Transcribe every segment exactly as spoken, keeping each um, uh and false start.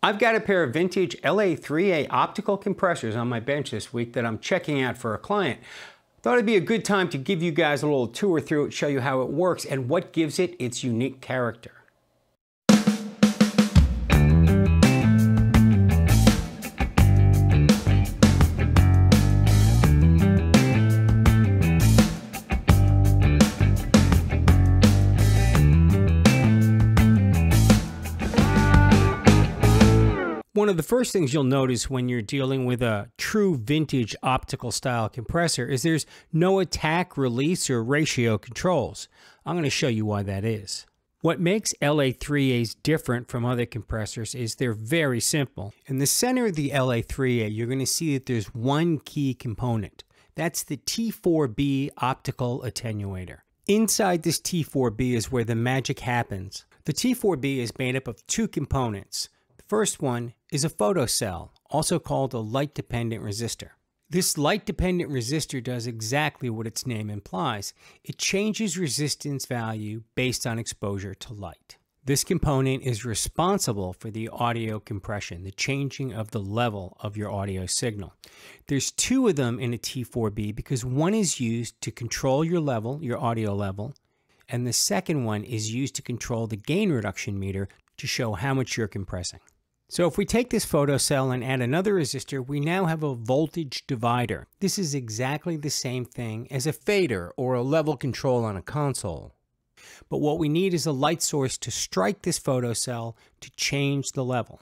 I've got a pair of vintage L A three A optical compressors on my bench this week that I'm checking out for a client. Thought it'd be a good time to give you guys a little tour through it, show you how it works and what gives it its unique character. One of the first things you'll notice when you're dealing with a true vintage optical style compressor is there's no attack, release, or ratio controls. I'm going to show you why that is. What makes L A three A's different from other compressors is they're very simple. In the center of the L A three A, you're going to see that there's one key component. That's the T four B optical attenuator. Inside this T four B is where the magic happens. The T four B is made up of two components. First one is a photocell, also called a light-dependent resistor. This light-dependent resistor does exactly what its name implies. It changes resistance value based on exposure to light. This component is responsible for the audio compression, the changing of the level of your audio signal. There's two of them in a T four B because one is used to control your level, your audio level, and the second one is used to control the gain reduction meter to show how much you're compressing. So if we take this photocell and add another resistor, we now have a voltage divider. This is exactly the same thing as a fader or a level control on a console. But what we need is a light source to strike this photocell to change the level.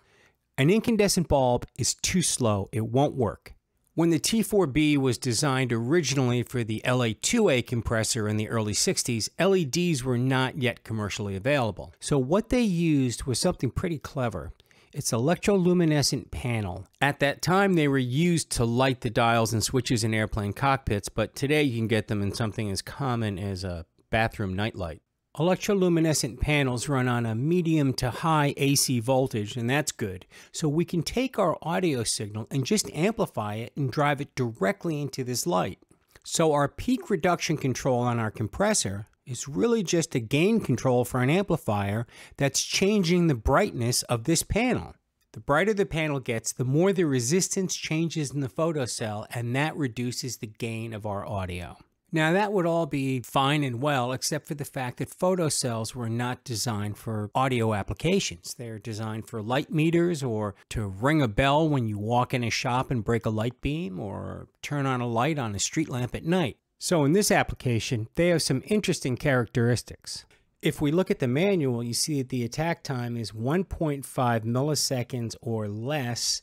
An incandescent bulb is too slow, it won't work. When the T four B was designed originally for the L A two A compressor in the early sixties, L E Ds were not yet commercially available. So what they used was something pretty clever. It's an electroluminescent panel. At that time, they were used to light the dials and switches in airplane cockpits, but today you can get them in something as common as a bathroom nightlight. Electroluminescent panels run on a medium to high A C voltage, and that's good. So we can take our audio signal and just amplify it and drive it directly into this light. So our peak reduction control on our compressor is really just a gain control for an amplifier that's changing the brightness of this panel. The brighter the panel gets, the more the resistance changes in the photocell, and that reduces the gain of our audio. Now that would all be fine and well, except for the fact that photocells were not designed for audio applications. They're designed for light meters, or to ring a bell when you walk in a shop and break a light beam, or turn on a light on a street lamp at night. So in this application, they have some interesting characteristics. If we look at the manual, you see that the attack time is one point five milliseconds or less,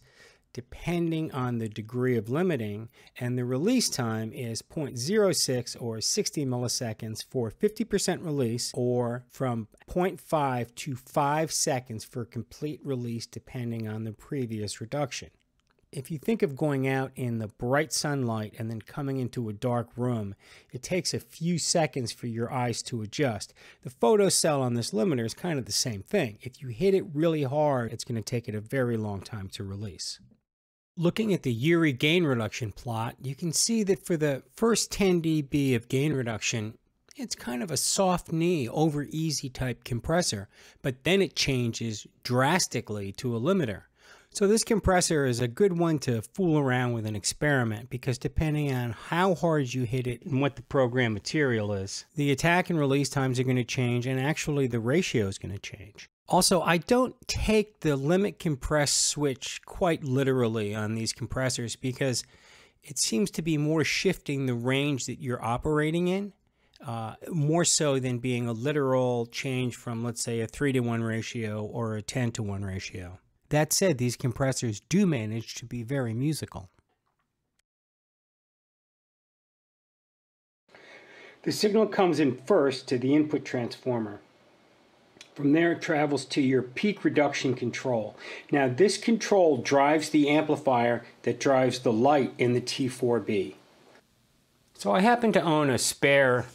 depending on the degree of limiting, and the release time is zero point zero six or sixty milliseconds for fifty percent release, or from zero point five to five seconds for complete release, depending on the previous reduction. If you think of going out in the bright sunlight and then coming into a dark room, it takes a few seconds for your eyes to adjust. The photocell on this limiter is kind of the same thing. If you hit it really hard, it's going to take it a very long time to release. Looking at the UREI gain reduction plot, you can see that for the first ten D B of gain reduction, it's kind of a soft knee, over easy type compressor, but then it changes drastically to a limiter. So this compressor is a good one to fool around with an experiment, because depending on how hard you hit it and what the program material is, the attack and release times are going to change, and actually the ratio is going to change. Also, I don't take the limit compress switch quite literally on these compressors, because it seems to be more shifting the range that you're operating in, uh, more so than being a literal change from, let's say, a three to one ratio or a ten to one ratio. That said, these compressors do manage to be very musical. The signal comes in first to the input transformer. From there, it travels to your peak reduction control. Now, this control drives the amplifier that drives the light in the T four B. So I happen to own a spare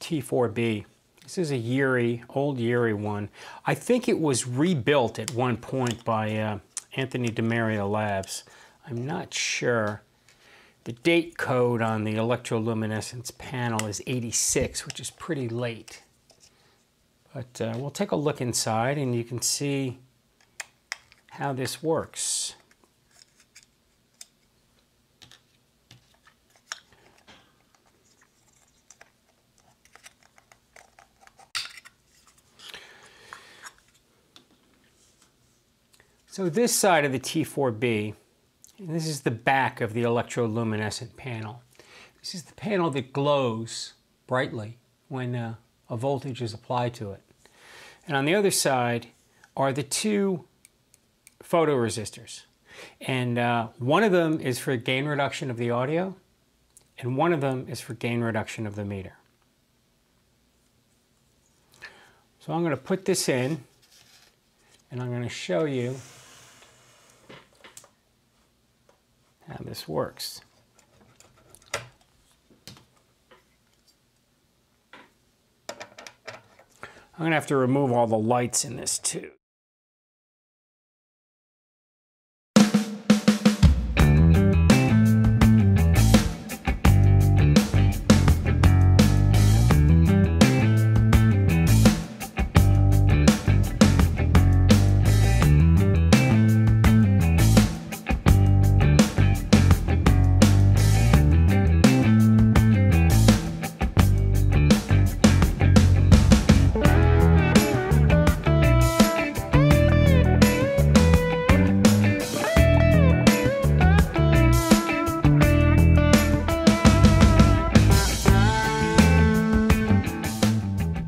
T four B. This is a UREI, old UREI one. I think it was rebuilt at one point by uh, Anthony DeMaria Labs. I'm not sure. The date code on the electroluminescence panel is eighty-six, which is pretty late. But uh, we'll take a look inside, and you can see how this works. So this side of the T four B, and this is the back of the electroluminescent panel. This is the panel that glows brightly when uh, a voltage is applied to it. And on the other side are the two photoresistors. And uh, one of them is for gain reduction of the audio, and one of them is for gain reduction of the meter. So I'm going to put this in, and I'm going to show you how this works. I'm going to have to remove all the lights in this too.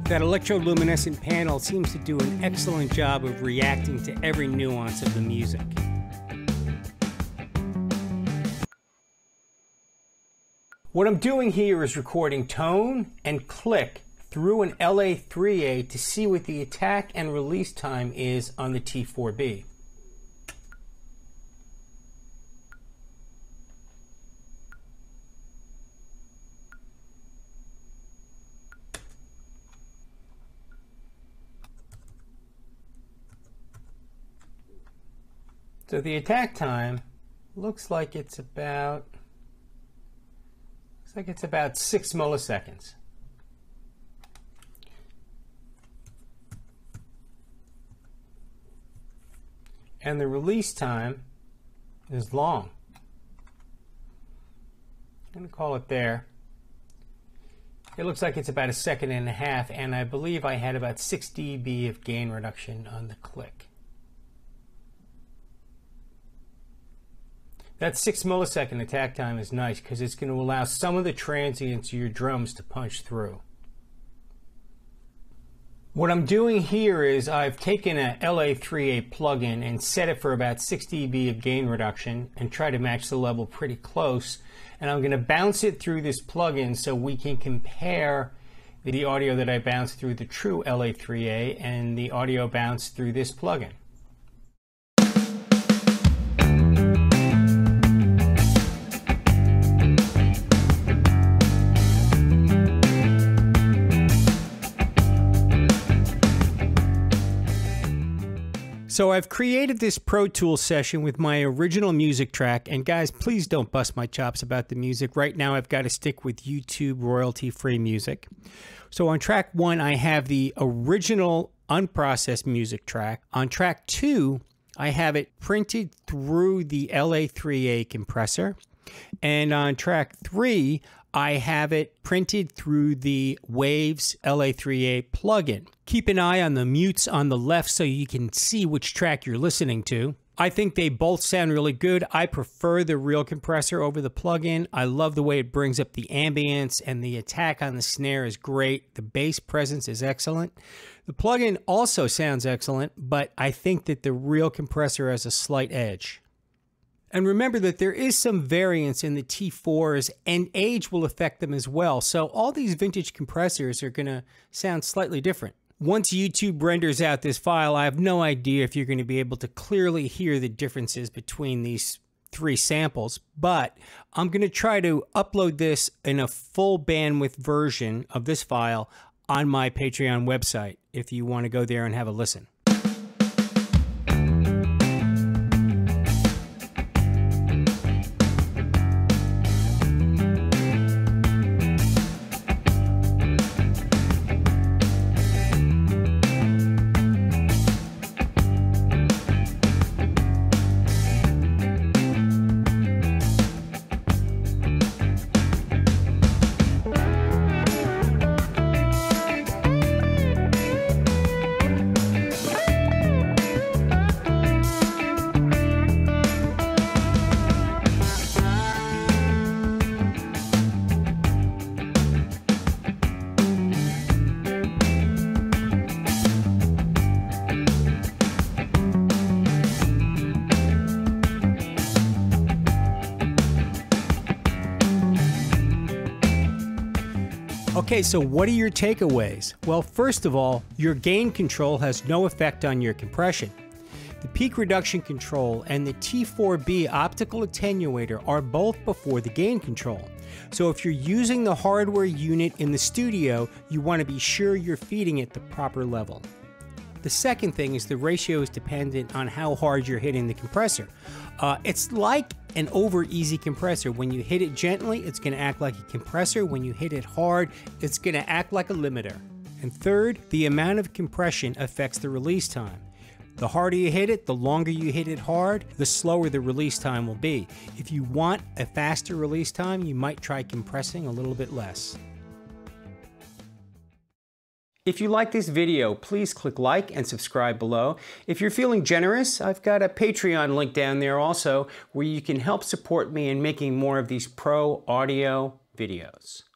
That electroluminescent panel seems to do an excellent job of reacting to every nuance of the music. What I'm doing here is recording tone and click through an L A three A to see what the attack and release time is on the T four B. So the attack time looks like it's about looks like it's about six milliseconds. And the release time is long. I'm gonna call it there. It looks like it's about a second and a half, and I believe I had about six D B of gain reduction on the click. That six millisecond attack time is nice because it's going to allow some of the transients of your drums to punch through. What I'm doing here is I've taken a L A three A plugin and set it for about six D B of gain reduction and try to match the level pretty close. And I'm going to bounce it through this plugin so we can compare the audio that I bounced through the true L A three A and the audio bounced through this plugin. So I've created this Pro Tools session with my original music track, and guys, please don't bust my chops about the music. Right now I've got to stick with YouTube royalty-free music. So on track one, I have the original unprocessed music track. On track two, I have it printed through the L A three A compressor. And on track three, I have it printed through the Waves L A three A plugin. Keep an eye on the mutes on the left so you can see which track you're listening to. I think they both sound really good. I prefer the real compressor over the plugin. I love the way it brings up the ambience, and the attack on the snare is great. The bass presence is excellent. The plugin also sounds excellent, but I think that the real compressor has a slight edge. And remember that there is some variance in the T fours, and age will affect them as well. So all these vintage compressors are going to sound slightly different. Once YouTube renders out this file, I have no idea if you're going to be able to clearly hear the differences between these three samples, but I'm going to try to upload this in a full bandwidth version of this file on my Patreon website if you want to go there and have a listen. Okay, so what are your takeaways? Well, first of all, your gain control has no effect on your compression. The peak reduction control and the T four B optical attenuator are both before the gain control. So if you're using the hardware unit in the studio, you want to be sure you're feeding it the proper level. The second thing is the ratio is dependent on how hard you're hitting the compressor. Uh, it's like an over-easy compressor. When you hit it gently, it's going to act like a compressor. When you hit it hard, it's going to act like a limiter. And third, the amount of compression affects the release time. The harder you hit it, the longer you hit it hard, the slower the release time will be. If you want a faster release time, you might try compressing a little bit less. If you like this video, please click like and subscribe below. If you're feeling generous, I've got a Patreon link down there also where you can help support me in making more of these pro audio videos.